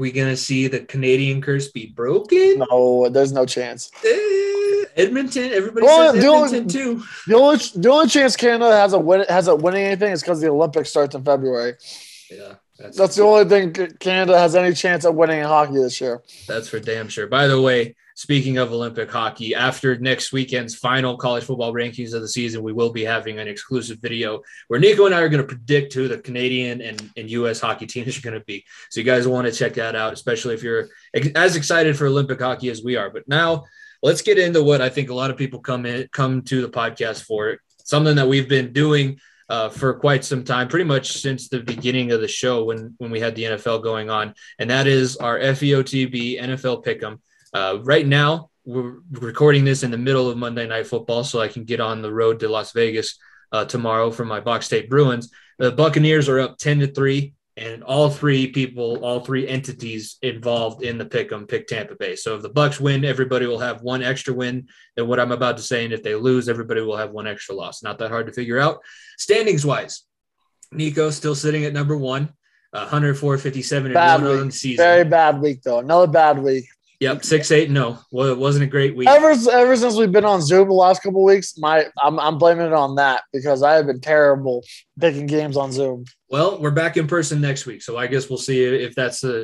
we going to see the Canadian curse be broken? No, there's no chance. Edmonton, everybody says Edmonton too. The only chance Canada has a winning anything is because the Olympics starts in February. Yeah. That's the only thing Canada has any chance of winning in hockey this year. That's for damn sure. By the way, speaking of Olympic hockey, after next weekend's final college football rankings of the season, we will be having an exclusive video where Nico and I are going to predict who the Canadian and U.S. hockey teams are going to be. So you guys want to check that out, especially if you're as excited for Olympic hockey as we are. But now let's get into what I think a lot of people come to the podcast for, something that we've been doing for quite some time, pretty much since the beginning of the show when we had the NFL going on, and that is our FeOTB NFL Pick'em. Right now, we're recording this in the middle of Monday Night Football, so I can get on the road to Las Vegas tomorrow for my Box State Bruins. The Buccaneers are up 10-3, and all three entities involved in the Pick'em pick Tampa Bay. So if the Bucs win, everybody will have one extra win than what I'm about to say. And if they lose, everybody will have one extra loss. Not that hard to figure out. Standings-wise, Nico still sitting at number one, 104-57 in the season. Very bad week, though. Another bad week. Yep, 6-8. No, well, it wasn't a great week. Ever since we've been on Zoom the last couple of weeks, I'm blaming it on that because I have been terrible picking games on Zoom. Well, we're back in person next week, so I guess we'll see if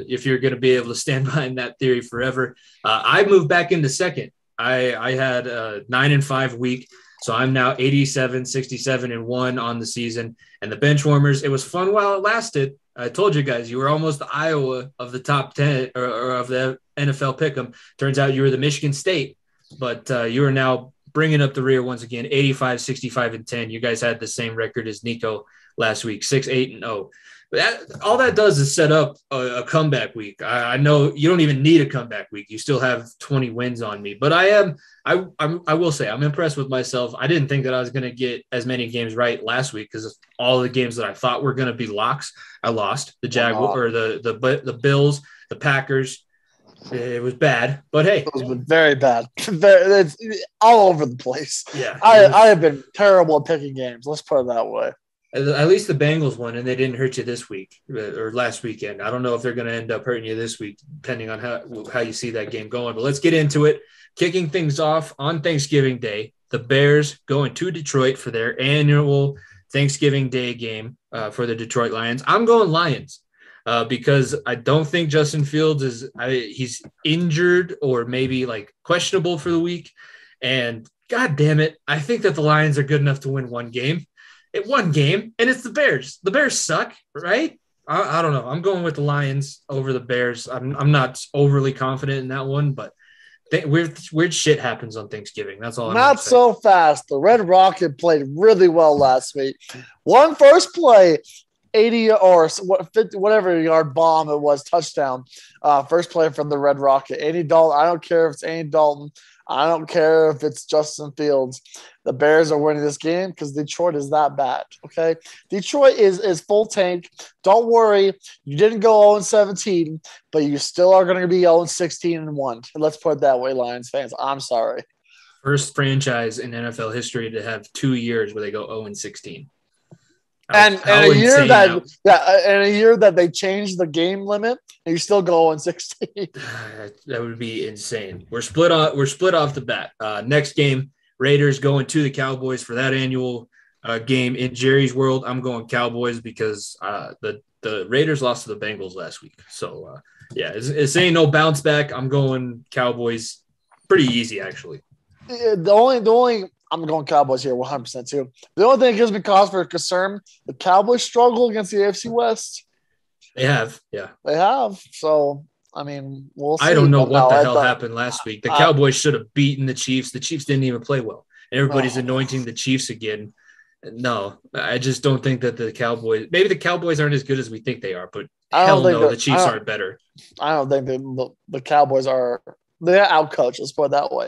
if you're going to be able to stand behind that theory forever. I moved back into second. I had a 9-5 week, so I'm now 87-67-1 on the season. And the bench warmers, it was fun while it lasted. I told you guys you were almost the Iowa of the top 10 or of the NFL Pick'em. Turns out you were the Michigan State, but you are now bringing up the rear once again, 85-65-10. You guys had the same record as Nico last week, 6-8-0. But all that does is set up a comeback week. I know you don't even need a comeback week. You still have 20 wins on me, but I will say I'm impressed with myself. I didn't think that I was going to get as many games right last week because all the games that I thought were going to be locks, I lost. The Jaguars or the Bills, the Packers. It was bad, but hey, it was very bad. It's all over the place. Yeah, I have been terrible at picking games. Let's put it that way. At least the Bengals won, and they didn't hurt you this week or last weekend. I don't know if they're going to end up hurting you this week, depending on how you see that game going. But let's get into it. Kicking things off on Thanksgiving Day, the Bears going to Detroit for their annual Thanksgiving Day game for the Detroit Lions. I'm going Lions because I don't think Justin Fields he's injured or maybe like questionable for the week. And God damn it, I think that the Lions are good enough to win one game. One game, and it's the Bears. The Bears suck, right? I don't know. I'm going with the Lions over the Bears. I'm not overly confident in that one, but weird shit happens on Thanksgiving. That's all. Not so fast. The Red Rocket played really well last week. One first play, 80 or 50, whatever yard bomb it was, touchdown. First play from the Red Rocket. Andy Dalton. I don't care if it's Andy Dalton. I don't care if it's Justin Fields. The Bears are winning this game because Detroit is that bad, okay? Detroit is full tank. Don't worry. You didn't go 0-17, but you still are going to be 0-16-1. Let's put it that way, Lions fans. I'm sorry. First franchise in NFL history to have 2 years where they go 0-16. And a year that they changed the game limit, and you still go 0-16. That would be insane. We're split off the bat. Next game, Raiders going to the Cowboys for that annual game in Jerry's World. I'm going Cowboys because the Raiders lost to the Bengals last week. So yeah, it's ain't no bounce back. I'm going Cowboys, pretty easy actually. The only. I'm going Cowboys here 100% too. The only thing that gives me cause for concern, the Cowboys struggle against the AFC West. They have, yeah. They have. So, I mean, we'll see. I don't know what the hell happened last week. The Cowboys should have beaten the Chiefs. The Chiefs didn't even play well. And everybody's anointing the Chiefs again. No, I just don't think that the Cowboys – maybe the Cowboys aren't as good as we think they are, but hell no, the Chiefs aren't better. I don't think the Cowboys are – they're outcoached, let's put it that way.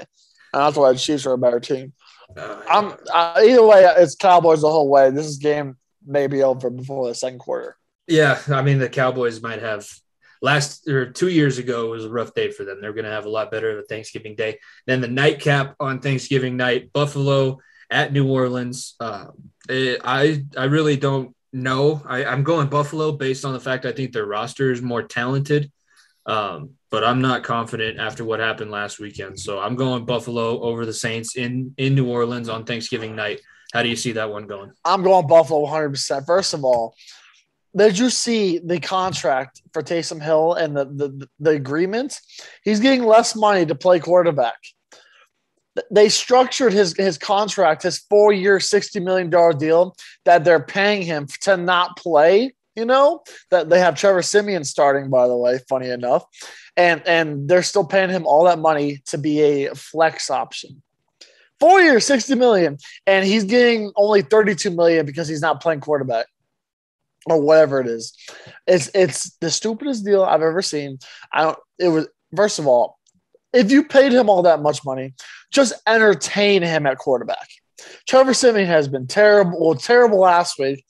And that's why the Chiefs are a better team. Either way, it's Cowboys the whole way. This game may be over before the second quarter. Yeah, I mean, the Cowboys might have – last or 2 years ago was a rough day for them. They're going to have a lot better of a Thanksgiving day. Then the nightcap on Thanksgiving night, Buffalo at New Orleans. I really don't know. I'm going Buffalo based on the fact I think their roster is more talented. But I'm not confident after what happened last weekend. So I'm going Buffalo over the Saints in New Orleans on Thanksgiving night. How do you see that one going? I'm going Buffalo 100%. First of all, did you see the contract for Taysom Hill and the agreement? He's getting less money to play quarterback. They structured his contract, his 4-year, $60 million deal that they're paying him to not play, you know, that they have Trevor Siemian starting, by the way, funny enough. And they're still paying him all that money to be a flex option. 4 years, $60 million, and he's getting only $32 million because he's not playing quarterback or whatever it is. It's the stupidest deal I've ever seen. First of all, if you paid him all that much money, just entertain him at quarterback. Trevor Siemian has been terrible last week,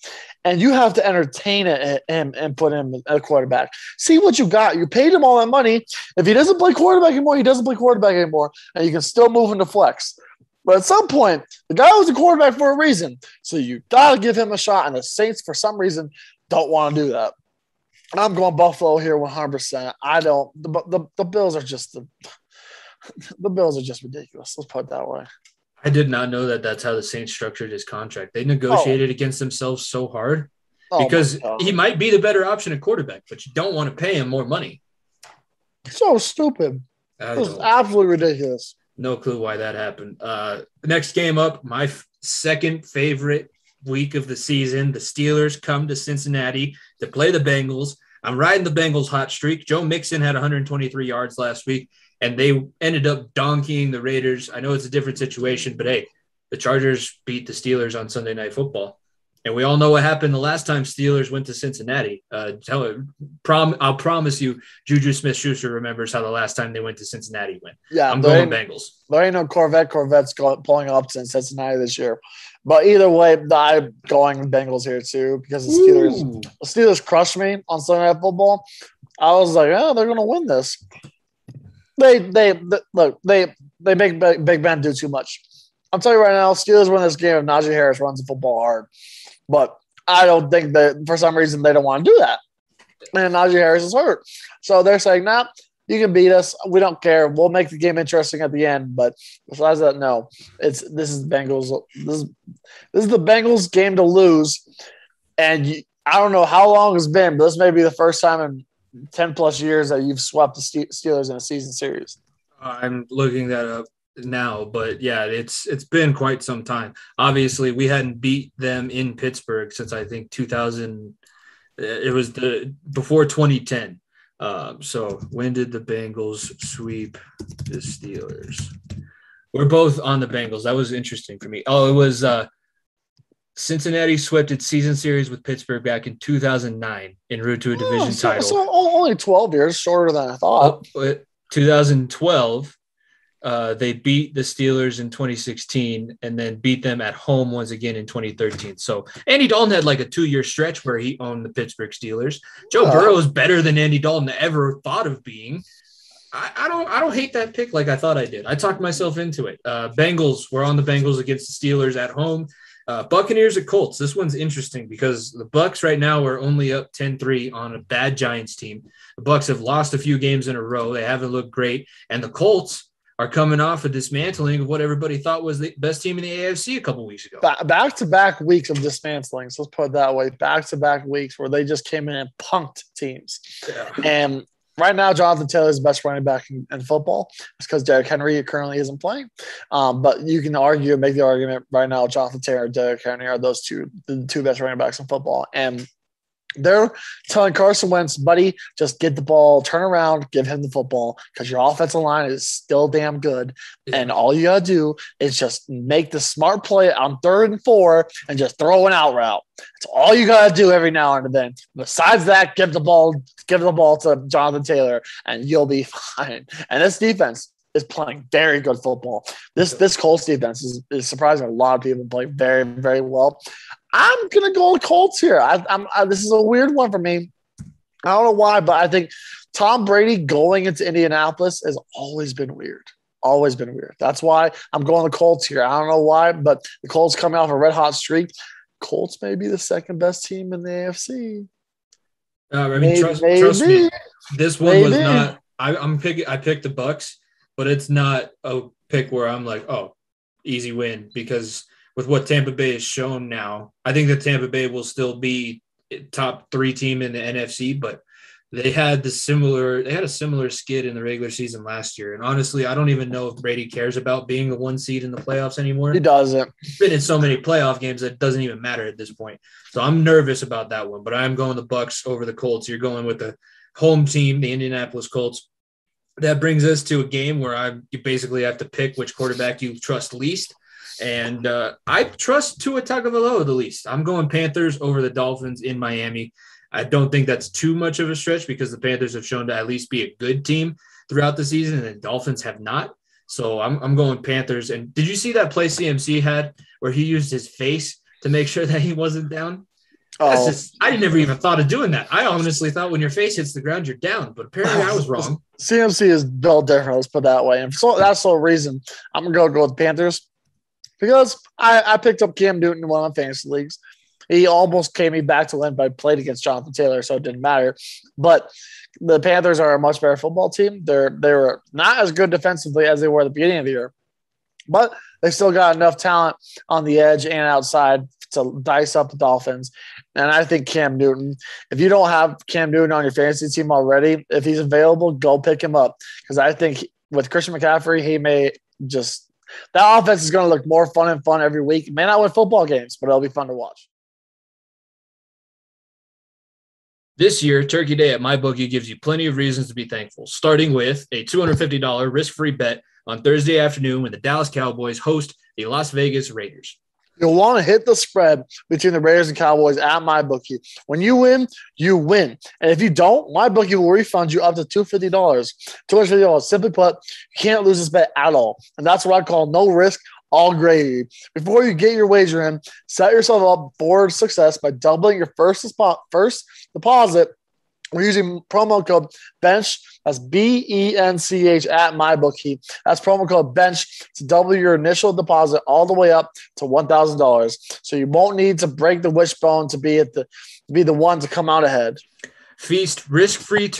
and you have to entertain him and put him at quarterback. See what you got. You paid him all that money. If he doesn't play quarterback anymore, and you can still move into flex. But at some point, the guy was a quarterback for a reason, so you got to give him a shot, and the Saints, for some reason, don't want to do that. I'm going Buffalo here 100%. I don't – the Bills are just the Bills are just ridiculous. Let's put it that way. I did not know that that's how the Saints structured his contract. They negotiated against themselves so hard because he might be the better option at quarterback, but you don't want to pay him more money. So stupid. It was absolutely ridiculous. No clue why that happened. Next game up, my second favorite week of the season. The Steelers come to Cincinnati to play the Bengals. I'm riding the Bengals' hot streak. Joe Mixon had 123 yards last week, and they ended up donkeying the Raiders. I know it's a different situation, but, hey, the Chargers beat the Steelers on Sunday Night Football. And we all know what happened the last time Steelers went to Cincinnati. I'll promise you, Juju Smith-Schuster remembers how the last time they went to Cincinnati went. Yeah, I'm going Bengals. There ain't no Corvettes pulling up to Cincinnati this year. But either way, I'm going Bengals here too because the Steelers crushed me on Sunday Night Football. I was like, oh, they're going to win this. They make Big Ben do too much. I'm telling you right now, Steelers win this game if Najee Harris runs the football hard. But I don't think that for some reason they don't want to do that. And Najee Harris is hurt. So they're saying, nah, you can beat us. We don't care. We'll make the game interesting at the end. But besides that, no. This is Bengals. This is the Bengals game to lose. And I don't know how long it's been, but this may be the first time in 10-plus years that you've swept the Steelers in a season series. I'm looking that up now, but yeah, it's been quite some time. Obviously, we hadn't beat them in Pittsburgh since I think 2000. It was before 2010. So when did the Bengals sweep the Steelers? We're both on the Bengals. That was interesting for me. Oh, it was Cincinnati swept its season series with Pittsburgh back in 2009 en route to a division title. So only 12 years shorter than I thought. 2012. They beat the Steelers in 2016 and then beat them at home once again in 2013. So Andy Dalton had like a 2-year stretch where he owned the Pittsburgh Steelers. Joe Burrow is better than Andy Dalton ever thought of being. I don't hate that pick like I thought I did. I talked myself into it. Bengals, we're on the Bengals against the Steelers at home. Buccaneers at Colts. This one's interesting because the Bucs right now are only up 10-3 on a bad Giants team. The Bucs have lost a few games in a row. They haven't looked great. And the Colts are coming off a dismantling of what everybody thought was the best team in the AFC a couple weeks ago. Back-to-back weeks of dismantling. So let's put it that way. Back-to-back weeks where they just came in and punked teams. Yeah. And right now, Jonathan Taylor is the best running back in football. It's because Derrick Henry currently isn't playing. But you can make the argument right now, Jonathan Taylor and Derrick Henry are the two best running backs in football. And they're telling Carson Wentz, buddy, just get the ball, turn around, give him the football because your offensive line is still damn good. And all you got to do is just make the smart play on 3rd and 4 and just throw an out route. That's all you got to do every now and then. Besides that, give the ball to Jonathan Taylor and you'll be fine. And this defense is playing very good football. This Colts defense is surprising. A lot of people play very, very well. I'm going to go with Colts here. This is a weird one for me. I don't know why, but I think Tom Brady going into Indianapolis has always been weird. Always been weird. That's why I'm going the Colts here. I don't know why, but the Colts coming off a red-hot streak. Colts may be the second best team in the AFC. I mean, maybe. Trust me. This one was not. I picked the Bucs, but it's not a pick where I'm like, oh, easy win, because with what Tampa Bay has shown now, I think that Tampa Bay will still be top three team in the NFC, but they had a similar skid in the regular season last year. And honestly, I don't even know if Brady cares about being the one seed in the playoffs anymore. He doesn't. He's been in so many playoff games that it doesn't even matter at this point. So I'm nervous about that one, but I'm going the Bucs over the Colts. You're going with the home team, the Indianapolis Colts. That brings us to a game where you basically have to pick which quarterback you trust least. And I trust Tua Tagovailoa the least. I'm going Panthers over the Dolphins in Miami. I don't think that's too much of a stretch because the Panthers have shown to at least be a good team throughout the season, and the Dolphins have not. So I'm going Panthers. And did you see that play CMC had where he used his face to make sure that he wasn't down? Oh. I never even thought of doing that. I honestly thought when your face hits the ground, you're down, but apparently I was wrong. CMC is built different, let's put it that way. And so that's the reason I'm going to go with Panthers, because I picked up Cam Newton in one of my fantasy leagues. He almost came me back to win, but I played against Jonathan Taylor, so it didn't matter. But the Panthers are a much better football team. They were not as good defensively as they were at the beginning of the year, but they still got enough talent on the edge and outside to dice up the Dolphins. And I think Cam Newton, if you don't have Cam Newton on your fantasy team already, if he's available, go pick him up. Because I think with Christian McCaffrey, he may just – that offense is going to look more fun and fun every week. It may not win football games, but it'll be fun to watch. This year, Turkey Day at MyBookie gives you plenty of reasons to be thankful, starting with a $250 risk-free bet on Thursday afternoon when the Dallas Cowboys host the Las Vegas Raiders. You'll want to hit the spread between the Raiders and Cowboys at MyBookie. When you win, you win. And if you don't, MyBookie will refund you up to $250. $250. Simply put, you can't lose this bet at all. And that's what I call no risk, all gravy. Before you get your wager in, set yourself up for success by doubling your first deposit. We're using promo code BENCH. That's BENCH at MyBookie. That's promo code BENCH to double your initial deposit all the way up to $1,000. So you won't need to break the wishbone to be the one to come out ahead. Feast risk-free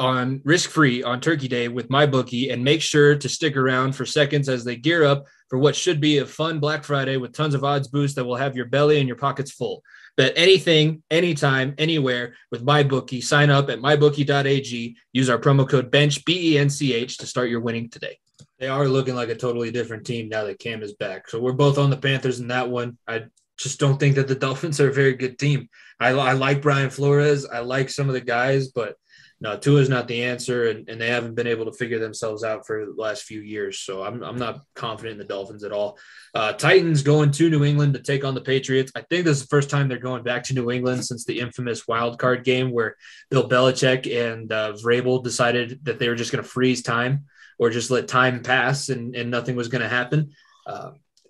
on Turkey Day with MyBookie, and make sure to stick around for seconds as they gear up for what should be a fun Black Friday with tons of odds boosts that will have your belly and your pockets full. Bet anything, anytime, anywhere with MyBookie. Sign up at MyBookie.ag. Use our promo code BENCH, BENCH, to start your winning today. They are looking like a totally different team now that Cam is back. So we're both on the Panthers in that one. I just don't think that the Dolphins are a very good team. I like Brian Flores. I like some of the guys, but no, Tua is not the answer, and they haven't been able to figure themselves out for the last few years. So I'm not confident in the Dolphins at all. Titans going to New England to take on the Patriots. I think this is the first time they're going back to New England since the infamous wild card game where Bill Belichick and Vrabel decided that they were just going to freeze time or just let time pass and nothing was going to happen.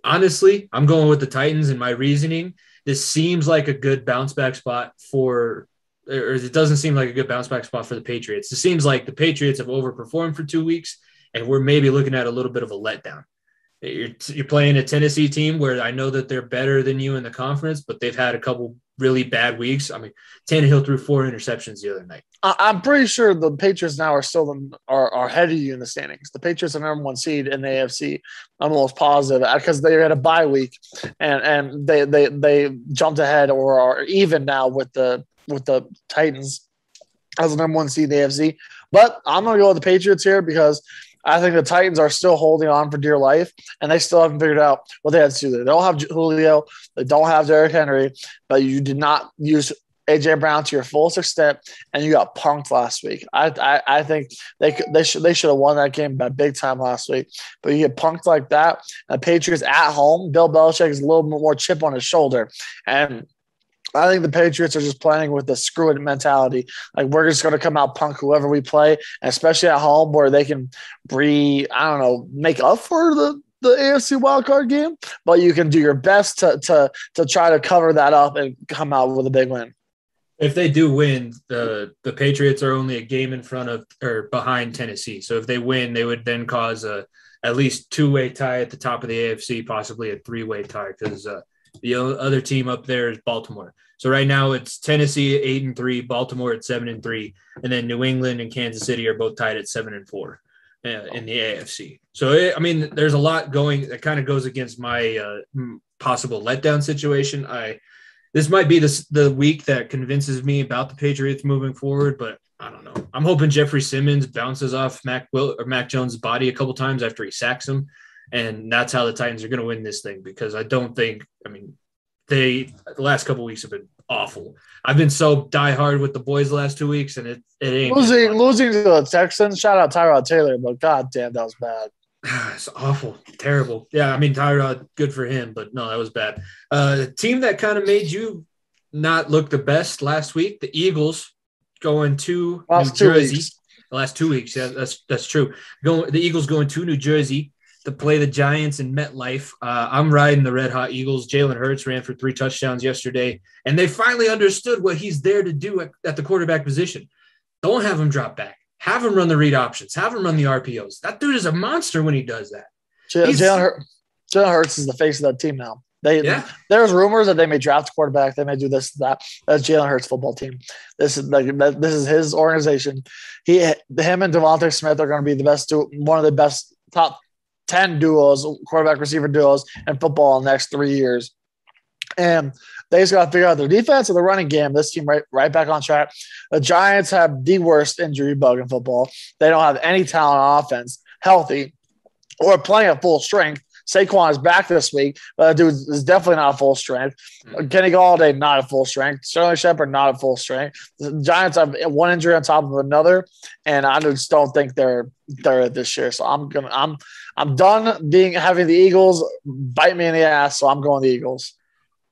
Honestly, I'm going with the Titans in my reasoning. This seems like a good bounce back spot for – or it doesn't seem like a good bounce back spot for the Patriots. It seems like the Patriots have overperformed for 2 weeks, and we're maybe looking at a little bit of a letdown. You're playing a Tennessee team where I know that they're better than you in the conference, but they've had a couple really bad weeks. I mean, Tannehill threw 4 interceptions the other night. I'm pretty sure the Patriots now are still are ahead of you in the standings. The Patriots are number 1 seed in the AFC. I'm almost positive because they had a bye week and they jumped ahead or are even now with the Titans as the number 1 seed in the AFC. But I'm going to go with the Patriots here because I think the Titans are still holding on for dear life, and they still haven't figured out what they had to do. They don't have Julio. They don't have Derrick Henry, but you did not use AJ Brown to your fullest extent, and you got punked last week. I think they should have won that game by big time last week, but you get punked like that. The Patriots at home, Bill Belichick is a little bit more chip on his shoulder, and I think the Patriots are just playing with the screw it mentality. Like, we're just going to come out punk whoever we play, especially at home where they can make up for the AFC wildcard game. But you can do your best to try to cover that up and come out with a big win. If they do win, the Patriots are only a game in front of or behind Tennessee. So if they win, they would then cause at least 2-way tie at the top of the AFC, possibly a 3-way tie because The other team up there is Baltimore. So right now it's Tennessee at 8-3, Baltimore at 7-3, and then New England and Kansas City are both tied at 7-4 in the AFC. So, I mean, there's a lot going that kind of goes against my possible letdown situation. This might be the week that convinces me about the Patriots moving forward, but I don't know. I'm hoping Jeffrey Simmons bounces off Mac Jones' body a couple times after he sacks him, and that's how the Titans are going to win this thing, because I don't think – I mean, the last couple of weeks have been awful. I've been so diehard with the boys the last 2 weeks, and it ain't – Losing to the Texans, shout out Tyrod Taylor, but goddamn, that was bad. It's awful, terrible. Yeah, I mean, Tyrod, good for him, but no, that was bad. The team that kind of made you not look the best last week, the Eagles, going to last New Jersey. The last 2 weeks, yeah, that's true. The Eagles going to New Jersey to play the Giants in MetLife. I'm riding the Red Hot Eagles. Jalen Hurts ran for 3 touchdowns yesterday, and they finally understood what he's there to do at the quarterback position. Don't have him drop back. Have him run the read options. Have him run the RPOs. That dude is a monster when he does that. Jalen Hurts is the face of that team now. There's rumors that they may draft a quarterback. They may do this, that. That's Jalen Hurts' football team. This is his organization. Him and Devontae Smith are going to be one of the best top 10 duos, quarterback receiver duos in football in the next 3 years. And they just got to figure out their defense or the running game. This team right back on track. The Giants have the worst injury bug in football. They don't have any talent on offense, healthy, or playing at full strength. Saquon is back this week, but that dude is definitely not at full strength. Kenny Galladay, not at full strength. Sterling Shepard, not at full strength. The Giants have one injury on top of another, and I just don't think they're this year. So I'm done having the Eagles bite me in the ass. So I'm going the Eagles.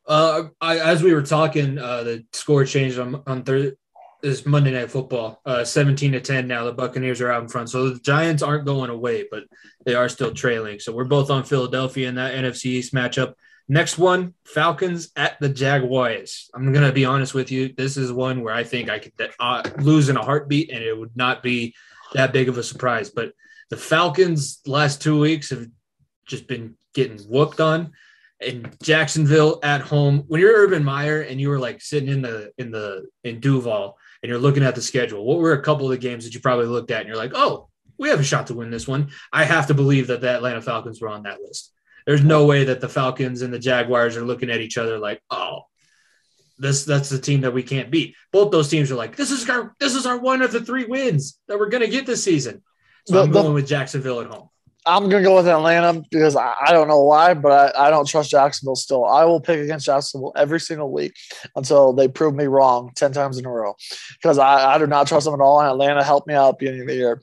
As we were talking, the score changed on Thursday. This Monday Night Football, 17-10 now. The Buccaneers are out in front. So the Giants aren't going away, but they are still trailing. So we're both on Philadelphia in that NFC East matchup. Next one, Falcons at the Jaguars. I'm going to be honest with you. This is one where I think I could lose in a heartbeat, and it would not be that big of a surprise. But the Falcons last 2 weeks have just been getting whooped on. In Jacksonville at home, when you're Urban Meyer and you were like sitting in Duval and you're looking at the schedule, what were a couple of the games that you probably looked at and you're like, oh, we have a shot to win this one? I have to believe that the Atlanta Falcons were on that list. There's no way that the Falcons and the Jaguars are looking at each other like, oh, that's the team that we can't beat. Both those teams are like, this is our one of the 3 wins that we're going to get this season. So I'm going with Jacksonville at home. I'm going to go with Atlanta because I don't know why, but I don't trust Jacksonville still. I will pick against Jacksonville every single week until they prove me wrong 10 times in a row because I do not trust them at all, and Atlanta helped me out at the beginning of the year.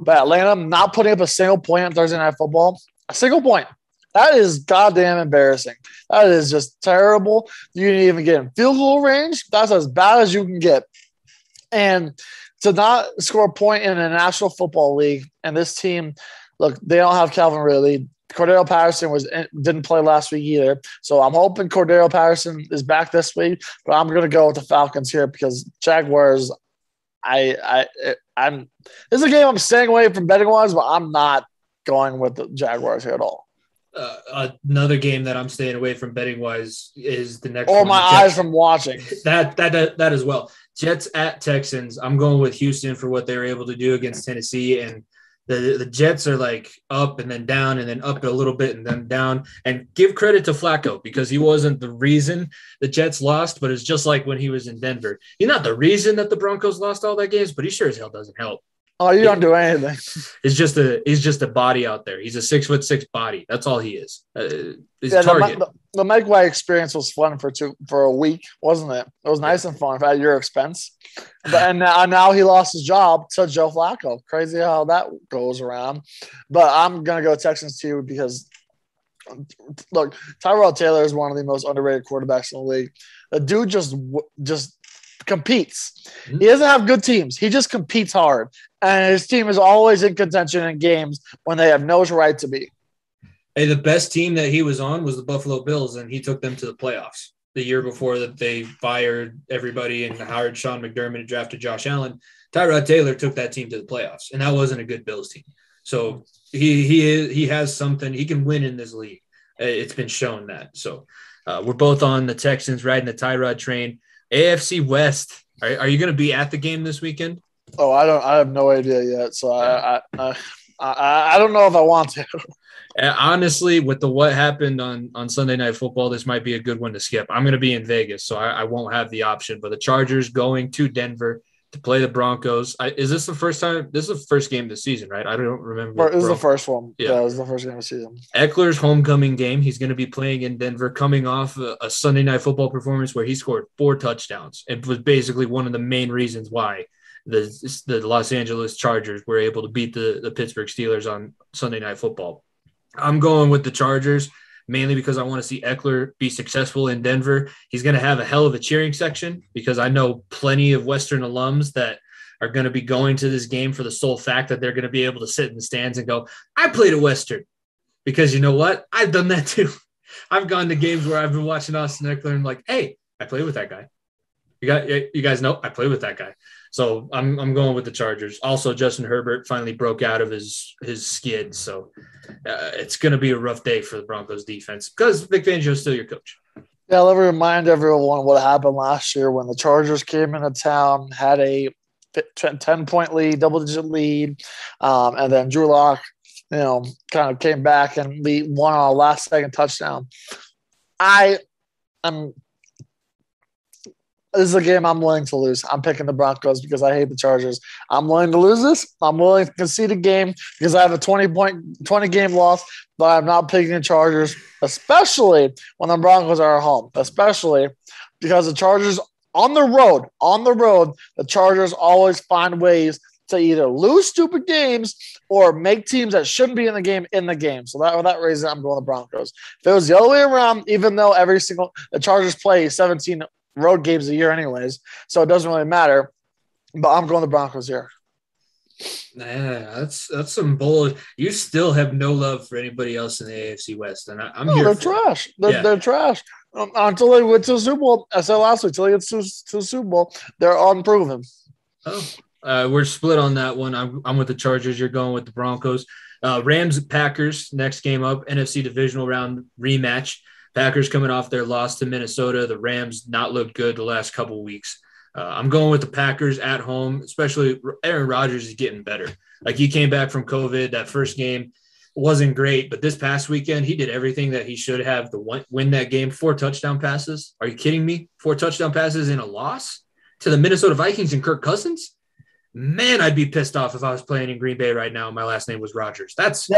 But Atlanta not putting up a single point on Thursday Night Football, a single point. That is goddamn embarrassing. That is just terrible. You didn't even get in field goal range. That's as bad as you can get. And to not score a point in the National Football League and this team – look, they don't have Calvin Ridley. Cordero Patterson didn't play last week either. So I'm hoping Cordero Patterson is back this week. But I'm going to go with the Falcons here because Jaguars, this is a game I'm staying away from betting-wise, but I'm not going with the Jaguars here at all. Another game that I'm staying away from betting-wise is the next one. Or my eyes from watching. That as well. Jets at Texans. I'm going with Houston for what they were able to do against Tennessee, and the Jets are like up and then down and then up a little bit and then down. And give credit to Flacco because he wasn't the reason the Jets lost, but it's just like when he was in Denver. He's not the reason that the Broncos lost all that games, but he sure as hell doesn't help. Oh, you don't do anything. He's just a body out there. He's a 6'6" body. That's all he is. He's a target. The Mike White experience was fun for a week, wasn't it? It was nice and fun at your expense. But, and now he lost his job to Joe Flacco. Crazy how that goes around. But I'm gonna go Texans too because look, Tyrod Taylor is one of the most underrated quarterbacks in the league. The dude just competes. He doesn't have good teams. He just competes hard. And his team is always in contention in games when they have no right to be. Hey, the best team that he was on was the Buffalo Bills, and he took them to the playoffs. The year before that, they fired everybody and hired Sean McDermott and drafted Josh Allen. Tyrod Taylor took that team to the playoffs, and that wasn't a good Bills team. So he has something. He can win in this league. It's been shown that. So we're both on the Texans, riding the Tyrod train. AFC West, are you going to be at the game this weekend? Oh, I have no idea yet. So I don't know if I want to. Honestly, with the what happened on Sunday Night Football, this might be a good one to skip. I'm going to be in Vegas, so I won't have the option. But the Chargers going to Denver to play the Broncos. Is this the first time? This is the first game of the season, right? I don't remember. It was the first one. Yeah, it was the first game of the season. Eckler's homecoming game. He's going to be playing in Denver, coming off a Sunday Night Football performance where he scored 4 touchdowns. It was basically one of the main reasons why the Los Angeles Chargers were able to beat the Pittsburgh Steelers on Sunday Night Football. I'm going with the Chargers, mainly because I want to see Eckler be successful in Denver. He's going to have a hell of a cheering section because I know plenty of Western alums that are going to be going to this game for the sole fact that they're going to be able to sit in the stands and go, I played at Western, because you know what? I've done that too. I've gone to games where I've been watching Austin Eckler and I'm like, hey, I played with that guy. You guys know I played with that guy. So I'm going with the Chargers. Also, Justin Herbert finally broke out of his skid. So it's going to be a rough day for the Broncos defense because Vic Fangio is still your coach. Yeah, let me remind everyone what happened last year when the Chargers came into town, had a 10-point lead, double-digit lead, and then Drew Lock, kind of came back and won on a last-second touchdown. This is a game I'm willing to lose. I'm picking the Broncos because I hate the Chargers. I'm willing to lose this. I'm willing to concede a game because I have a 20-game loss, but I'm not picking the Chargers, especially when the Broncos are at home, especially because the Chargers on the road, the Chargers always find ways to either lose stupid games or make teams that shouldn't be in the game. So for that reason, I'm going to the Broncos. If it was the other way around, even though the Chargers play 17 road games a year anyways, so it doesn't really matter, but I'm going the Broncos here. Yeah, that's some bold. You still have no love for anybody else in the AFC West, and I'm here. They're trash. They're trash. Until they went to the Super Bowl, I said last week, until they get to the Super Bowl, they're unproven. Oh, we're split on that one. I'm with the Chargers. You're going with the Broncos. Rams, Packers, next game up, NFC Divisional Round rematch. Packers coming off their loss to Minnesota. The Rams not looked good the last couple weeks. I'm going with the Packers at home, especially Aaron Rodgers is getting better. Like, he came back from COVID. That first game wasn't great, but this past weekend he did everything that he should have to win that game. 4 touchdown passes. Are you kidding me? 4 touchdown passes in a loss to the Minnesota Vikings and Kirk Cousins? Man, I'd be pissed off if I was playing in Green Bay right now and my last name was Rodgers. That's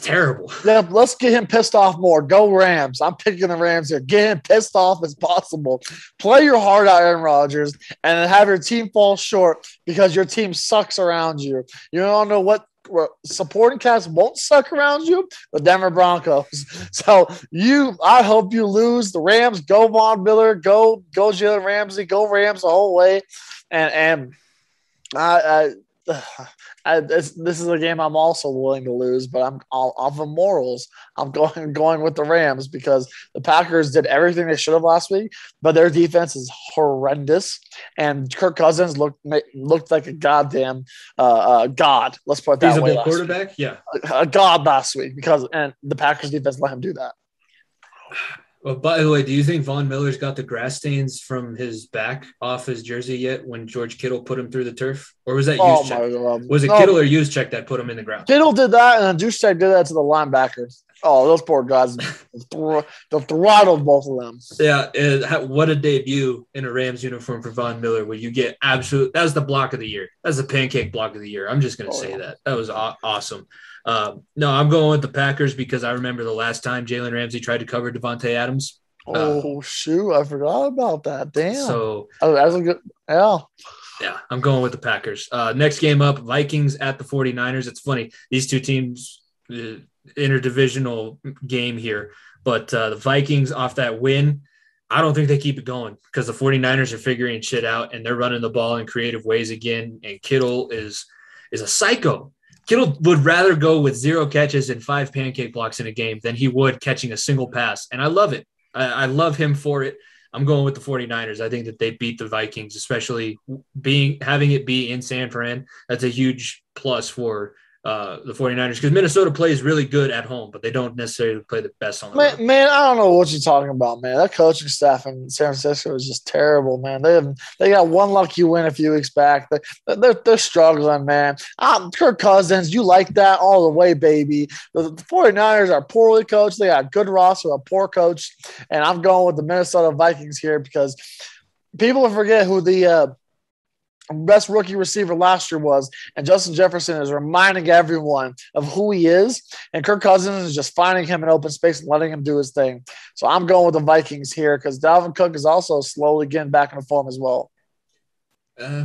terrible. Yep, let's get him pissed off more. Go Rams. I'm picking the Rams here. Get him pissed off as possible. Play your heart out, Aaron Rodgers, and have your team fall short because your team sucks around you. You don't know what supporting cast won't suck around you, the Denver Broncos. So I hope you lose. The Rams, go Von Miller, go Jalen Ramsey, go Rams the whole way. And this is a game I'm also willing to lose, but off of morals, I'm going with the Rams because the Packers did everything they should have last week, but their defense is horrendous, and Kirk Cousins looked like a goddamn god. Let's put it that way. He's a quarterback, yeah, a god last week because the Packers defense let him do that. Well, by the way, do you think Von Miller's got the grass stains from his back off his jersey yet when George Kittle put him through the turf? Or was that Juszczyk? Was it Kittle or Juszczyk that put him in the ground? Kittle did that, and then Juszczyk did that to the linebacker. Oh, those poor guys. They throttled both of them. Yeah, what a debut in a Rams uniform for Von Miller, where you get absolute – that was the block of the year. That was the pancake block of the year. I'm just going to say that. That was awesome. No, I'm going with the Packers because I remember the last time Jalen Ramsey tried to cover Devontae Adams. Shoot. I forgot about that. Damn. So that was a good – yeah. Yeah, I'm going with the Packers. Next game up, Vikings at the 49ers. It's funny. These two teams interdivisional game here, but the Vikings off that win, I don't think they keep it going because the 49ers are figuring shit out and they're running the ball in creative ways again, and Kittle is a psycho. Kittle would rather go with 0 catches and 5 pancake blocks in a game than he would catching a single pass, and I love it. I love him for it. I'm going with the 49ers. I think that they beat the Vikings, especially having it be in San Fran. That's a huge plus for the 49ers, because Minnesota plays really good at home, but they don't necessarily play the best on the road. Man, I don't know what you're talking about, man. That coaching staff in San Francisco is just terrible, man. They got one lucky win a few weeks back. They're struggling, man. Kirk Cousins, you like that all the way, baby. The 49ers are poorly coached. They got a good roster, a poor coach, and I'm going with the Minnesota Vikings here because people forget who the best rookie receiver last year was, and Justin Jefferson is reminding everyone of who he is, and Kirk Cousins is just finding him in open space and letting him do his thing. So I'm going with the Vikings here because Dalvin Cook is also slowly getting back into form as well.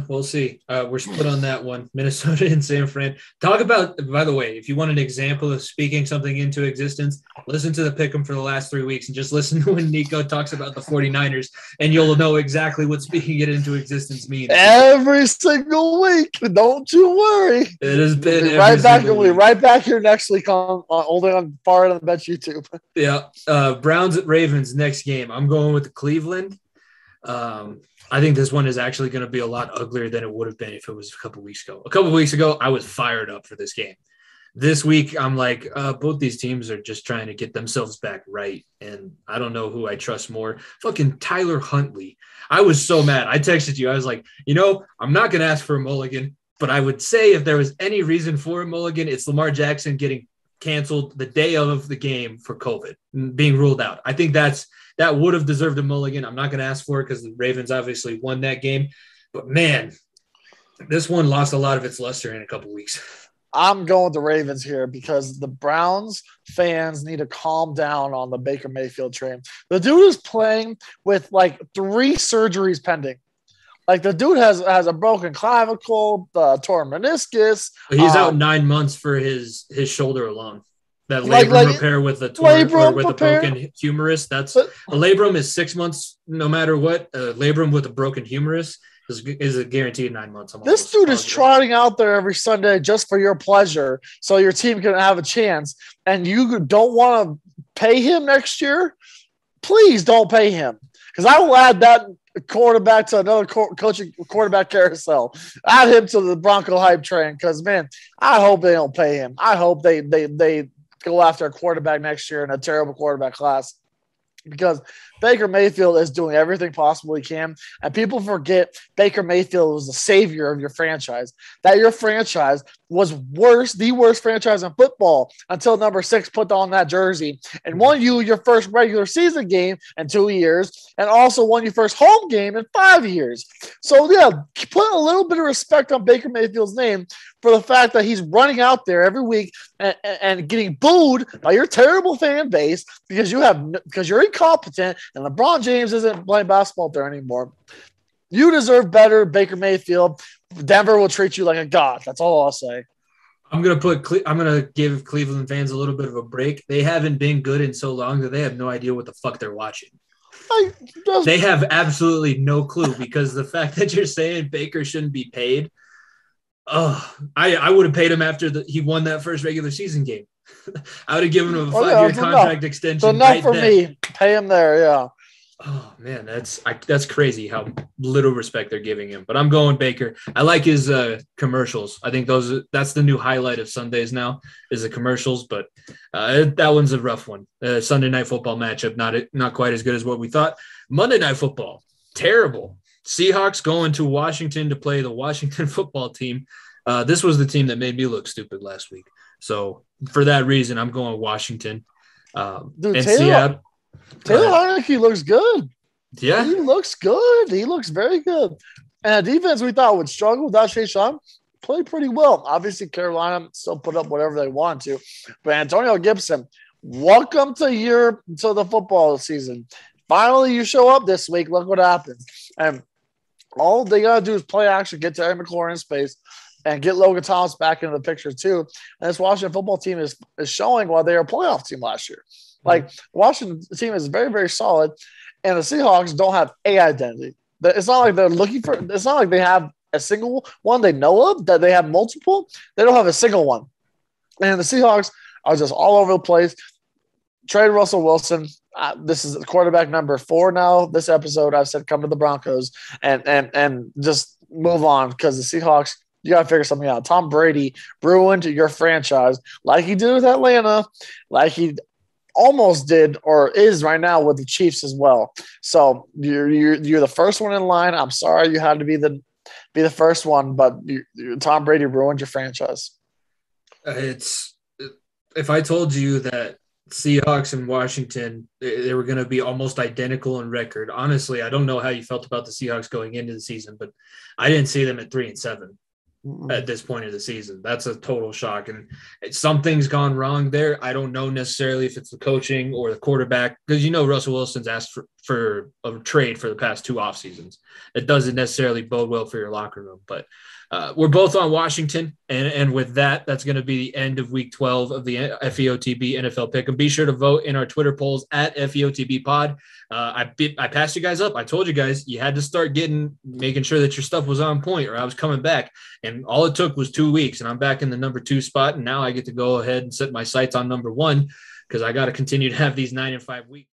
We'll see. We're split on that one. Minnesota and San Fran. Talk about, by the way, if you want an example of speaking something into existence, listen to the pick'em for the last 3 weeks and just listen to when Nico talks about the 49ers, and you'll know exactly what speaking it into existence means. Every single week. Don't you worry. It has been right back here next week on Far Out on Bet YouTube. Yeah. Browns at Ravens next game. I'm going with Cleveland. I think this one is actually going to be a lot uglier than it would have been if it was a couple weeks ago. A couple weeks ago, I was fired up for this game. This week, I'm like, both these teams are just trying to get themselves back right, and I don't know who I trust more. Fucking Tyler Huntley. I was so mad. I texted you. I was like, you know, I'm not going to ask for a mulligan, but I would say if there was any reason for a mulligan, it's Lamar Jackson getting canceled the day of the game for COVID, being ruled out. I think that would have deserved a mulligan. I'm not going to ask for it because the Ravens obviously won that game. But, man, this one lost a lot of its luster in a couple weeks. I'm going with the Ravens here because the Browns fans need to calm down on the Baker Mayfield train. The dude is playing with, like, 3 surgeries pending. Like, the dude has a broken clavicle, torn meniscus. He's out 9 months for his shoulder alone. That labrum repair with the broken humerus. That's a labrum is 6 months, no matter what. A labrum with a broken humerus is a guaranteed 9 months. This dude is trotting out there every Sunday just for your pleasure, so your team can have a chance. And you don't want to pay him next year. Please don't pay him, because I will add that quarterback to another coaching quarterback carousel. Add him to the Bronco hype train, because man, I hope they don't pay him. I hope they go after a quarterback next year in a terrible quarterback class, because Baker Mayfield is doing everything possible he can. And people forget Baker Mayfield was the savior of your franchise, that your franchise was the worst franchise in football until number 6 put on that jersey and won you your first regular season game in 2 years and also won your first home game in 5 years. So, yeah, put a little bit of respect on Baker Mayfield's name for the fact that he's running out there every week and getting booed by your terrible fan base because you're incompetent and LeBron James isn't playing basketball there anymore. You deserve better, Baker Mayfield. Denver will treat you like a god. That's all I'll say. I'm going to give Cleveland fans a little bit of a break. They haven't been good in so long that they have no idea what the fuck they're watching. They have absolutely no clue, because the fact that you're saying Baker shouldn't be paid, I would have paid him after he won that first regular season game. I would have given him a 5-year contract extension. So enough right for then. Me. Pay him there, yeah. Oh, man, that's crazy how little respect they're giving him. But I'm going Baker. I like his commercials. I think that's the new highlight of Sundays now is the commercials. But that one's a rough one. Sunday Night Football matchup, not quite as good as what we thought. Monday Night Football, terrible. Seahawks going to Washington to play the Washington football team. This was the team that made me look stupid last week. So for that reason, I'm going Washington. Dude, Taylor Heineke looks good. Yeah. He looks good. He looks very good. And a defense we thought would struggle without Shea Sean played pretty well. Obviously, Carolina still put up whatever they want to. But Antonio Gibson, welcome to the football season. Finally, you show up this week. Look what happens. And all they got to do is play action, get Terry McLaurin in space, and get Logan Thomas back into the picture too. And this Washington football team is showing why they were a playoff team last year. Like, Washington team is very, very solid, and the Seahawks don't have an identity. It's not like they're looking for – it's not like they have a single one they know of, that they have multiple. They don't have a single one. And the Seahawks are just all over the place. Trade Russell Wilson. This is quarterback number 4 now. This episode I've said come to the Broncos and just move on, because the Seahawks You got to figure something out. Tom Brady ruined your franchise like he did with Atlanta, like he almost did or is right now with the Chiefs as well. So you're the first one in line. I'm sorry you had to be the first one, but Tom Brady ruined your franchise. If I told you that Seahawks and Washington, they were going to be almost identical in record. Honestly, I don't know how you felt about the Seahawks going into the season, but I didn't see them at 3-7 at this point of the season. That's a total shock. And something's gone wrong there. I don't know necessarily if it's the coaching or the quarterback, because, you know, Russell Wilson's asked for a trade for the past two off seasons. It doesn't necessarily bode well for your locker room, but we're both on Washington, and with that, that's going to be the end of Week 12 of the FeOTB NFL Pick. And be sure to vote in our Twitter polls at FeOTB Pod. I passed you guys up. I told you guys you had to start making sure that your stuff was on point, or I was coming back. And all it took was 2 weeks, and I'm back in the number 2 spot. And now I get to go ahead and set my sights on number 1 because I got to continue to have these 9 and 5 weeks.